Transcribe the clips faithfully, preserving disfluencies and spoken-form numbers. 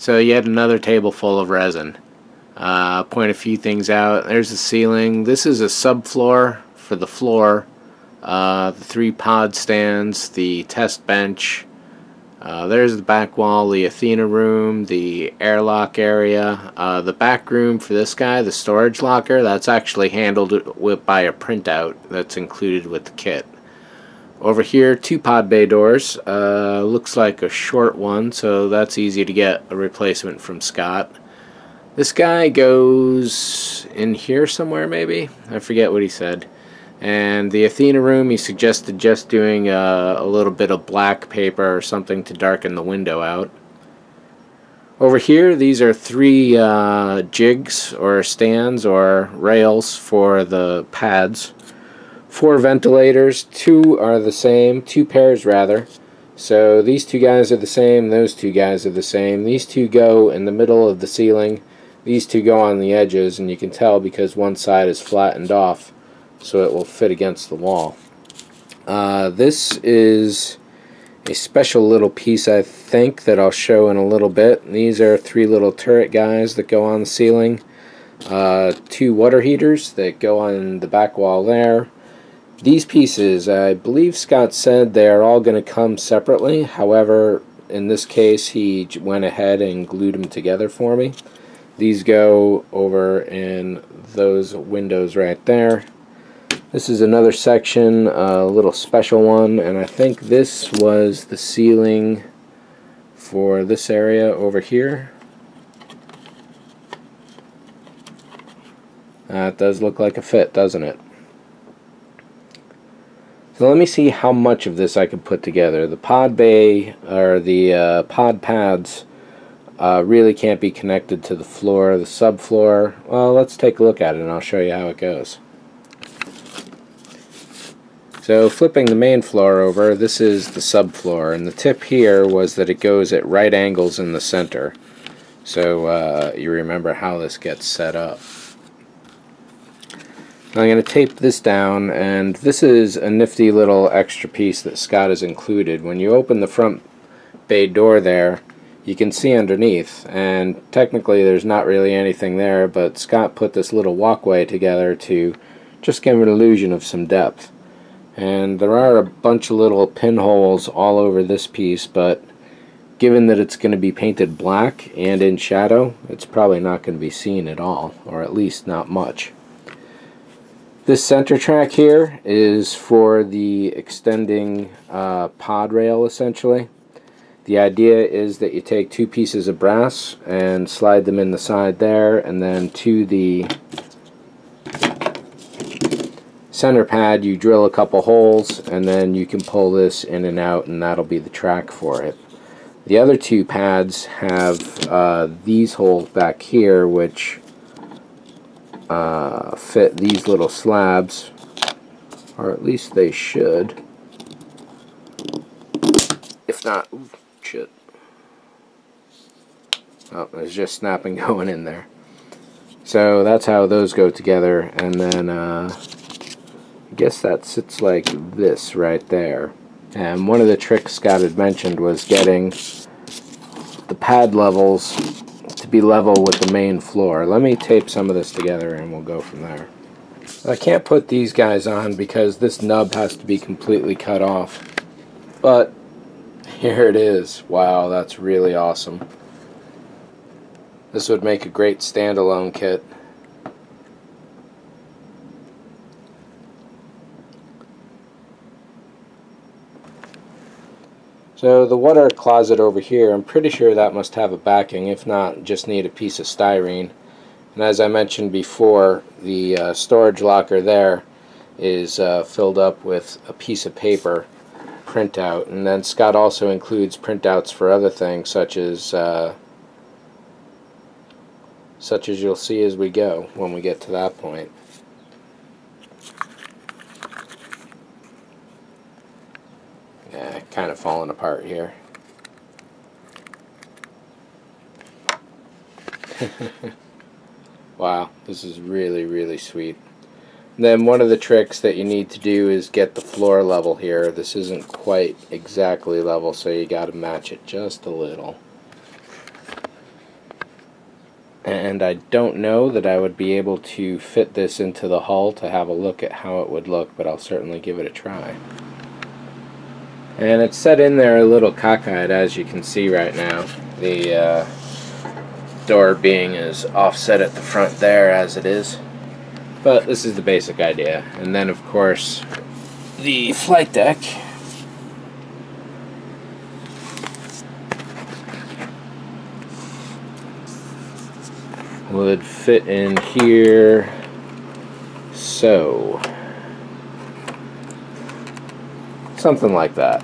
So yet another table full of resin. Uh, point a few things out. There's the ceiling. This is a subfloor for the floor. Uh, the three pod stands, the test bench. Uh, there's the back wall, the Athena room, the airlock area. Uh, the back room for this guy, the storage locker, that's actually handled with, by a printout that's included with the kit. Over here, two pod bay doors. Uh, looks like a short one, so that's easy to get a replacement from Scott. This guy goes in here somewhere, maybe? I forget what he said. And the Athena room, he suggested just doing a, a little bit of black paper or something to darken the window out. Over here, these are three uh, jigs or stands or rails for the pads. Four ventilators, two are the same, two pairs rather. So these two guys are the same, those two guys are the same. These two go in the middle of the ceiling, these two go on the edges, and you can tell because one side is flattened off so it will fit against the wall. Uh, this is a special little piece, I think, that I'll show in a little bit. These are three little turret guys that go on the ceiling, uh, two water heaters that go on the back wall there. These pieces, I believe Scott said they are all going to come separately. However, in this case, he went ahead and glued them together for me. These go over in those windows right there. This is another section, a little special one, and I think this was the ceiling for this area over here. That does look like a fit, doesn't it? So let me see how much of this I can put together. The pod bay, or the uh, pod pads, uh, really can't be connected to the floor, the subfloor. Well, let's take a look at it and I'll show you how it goes. So flipping the main floor over, this is the subfloor, and the tip here was that it goes at right angles in the center. So uh, you remember how this gets set up. I'm going to tape this down, and this is a nifty little extra piece that Scott has included. When you open the front bay door there, you can see underneath, and technically there's not really anything there, but Scott put this little walkway together to just give an illusion of some depth. And there are a bunch of little pinholes all over this piece, but given that it's going to be painted black and in shadow, it's probably not going to be seen at all, or at least not much. This center track here is for the extending uh, pod rail, essentially. The idea is that you take two pieces of brass and slide them in the side there, and then to the center pad you drill a couple holes, and then you can pull this in and out, and that'll be the track for it. The other two pads have uh, these holes back here, which Uh, fit these little slabs, or at least they should. If not, ooh, shit. Oh, there's just snapping going in there. So that's how those go together, and then uh, I guess that sits like this right there. And one of the tricks Scott had mentioned was getting the pad levels to be level with the main floor. Let me tape some of this together and we'll go from there. I can't put these guys on because this nub has to be completely cut off. But here it is. Wow, that's really awesome. This would make a great standalone kit. So the water closet over here, I'm pretty sure that must have a backing. If not, just need a piece of styrene. And as I mentioned before, the uh, storage locker there is uh, filled up with a piece of paper printout. And then Scott also includes printouts for other things, such as uh, such as you'll see as we go when we get to that point. Yeah, kind of falling apart here. Wow, this is really, really sweet. And then one of the tricks that you need to do is get the floor level here. This isn't quite exactly level, so you got to match it just a little. and I don't know that I would be able to fit this into the hull to have a look at how it would look, but I'll certainly give it a try. And it's set in there a little cockeyed, as you can see right now. The uh, door being as offset at the front there as it is. But this is the basic idea. And then of course the flight deck. Would fit in here so something like that.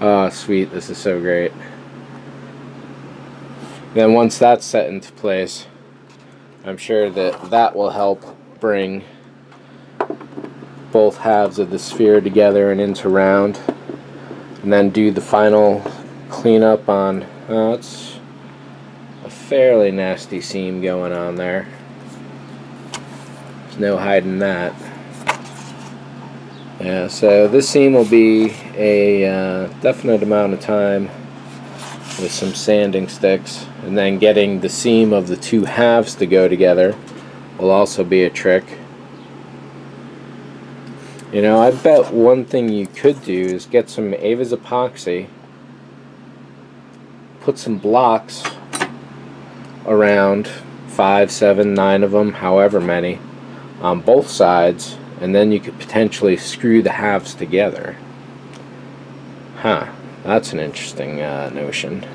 Oh sweet, this is so great. Then once that's set into place, I'm sure that that will help bring both halves of the sphere together and into round, and then do the final clean up on, well, it's a fairly nasty seam going on there. There's no hiding that. Yeah, so this seam will be a uh, definite amount of time with some sanding sticks, and then getting the seam of the two halves to go together will also be a trick. You know, I bet one thing you could do is get some Ava's epoxy, put some blocks around, five, seven, nine of them, however many, on both sides, and then you could potentially screw the halves together. Huh, that's an interesting uh, notion.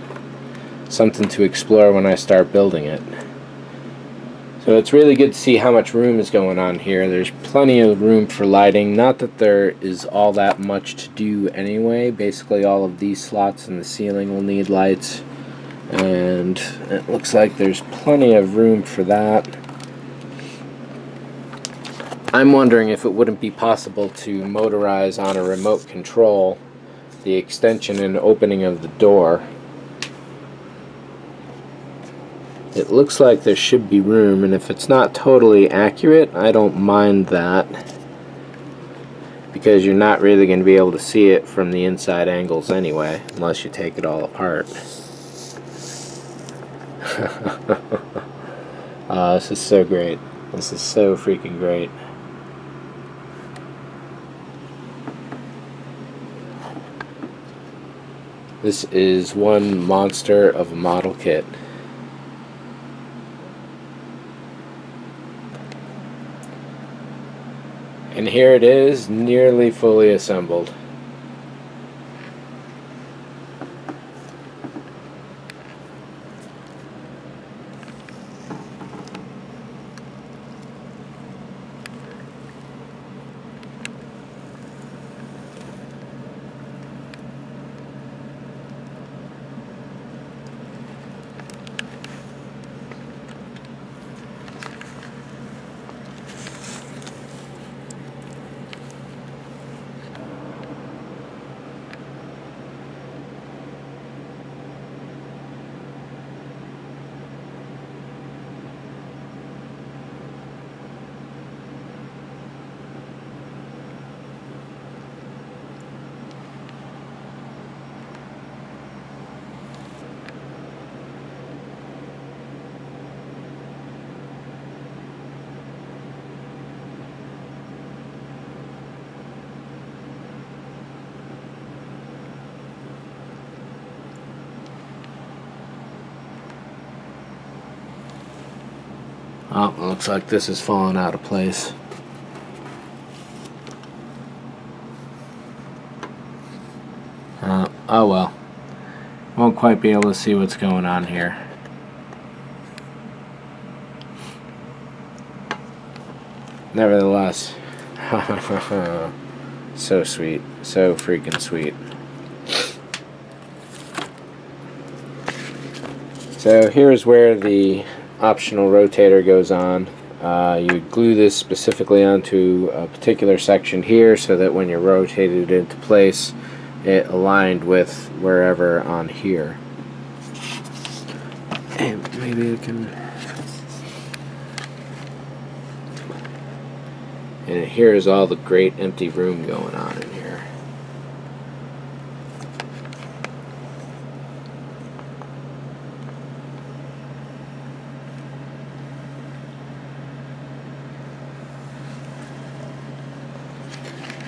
Something to explore when I start building it. So it's really good to see how much room is going on here. There's plenty of room for lighting. Not that there is all that much to do anyway. Basically all of these slots in the ceiling will need lights. And it looks like there's plenty of room for that. I'm wondering if it wouldn't be possible to motorize on a remote control the extension and opening of the door. It looks like there should be room, and if it's not totally accurate, I don't mind that, because you're not really going to be able to see it from the inside angles anyway, unless you take it all apart. uh, this is so great. This is so freaking great. This is one monster of a model kit. And here it is, nearly fully assembled. Oh, looks like this is falling out of place. Uh, oh well. Won't quite be able to see what's going on here. Nevertheless, so sweet, so freaking sweet. So here's where the optional rotator goes on. Uh, you glue this specifically onto a particular section here so that when you're rotated into place, it aligned with wherever on here. And maybe I can. And here is all the great empty room going on in here.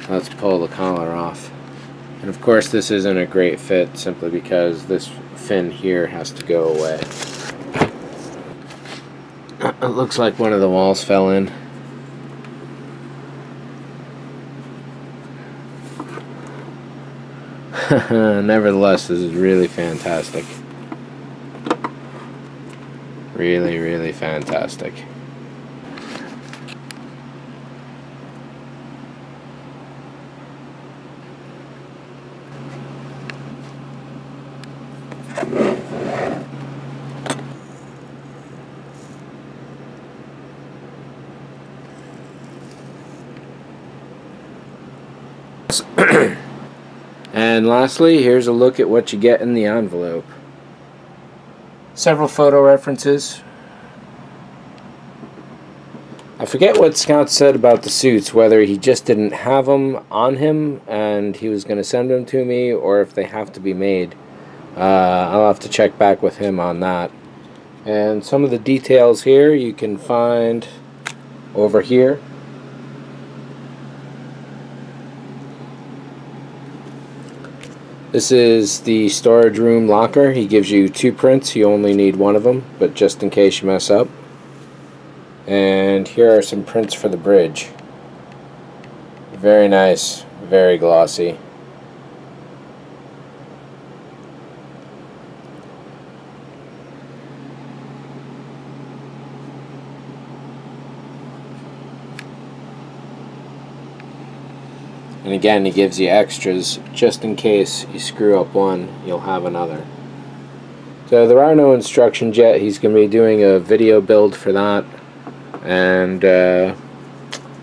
Let's pull the collar off. And of course this isn't a great fit simply because this fin here has to go away. It looks like one of the walls fell in. Nevertheless, this is really fantastic. Really, really fantastic. And lastly, here's a look at what you get in the envelope. Several photo references. I forget what Scott said about the suits, whether he just didn't have them on him and he was going to send them to me, or if they have to be made. Uh, I'll have to check back with him on that. And some of the details here you can find over here. This is the storage room locker. He gives you two prints. You only need one of them, but just in case you mess up. And here are some prints for the bridge. Very nice, very glossy. And again, he gives you extras just in case you screw up one, you'll have another. So there are no instructions yet. He's going to be doing a video build for that. And uh,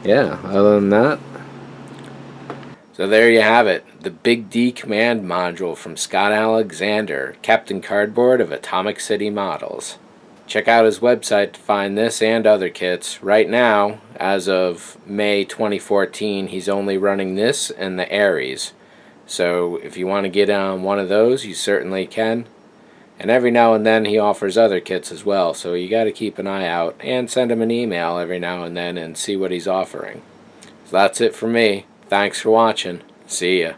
yeah, other than that. So there you have it. The Big D command module from Scott Alexander, Captain Cardboard of Atomic City Models. Check out his website to find this and other kits. Right now, as of May twenty fourteen, he's only running this and the Aries. So if you want to get on one of those, you certainly can. And every now and then he offers other kits as well, so you got to keep an eye out and send him an email every now and then and see what he's offering. So that's it for me. Thanks for watching. See ya.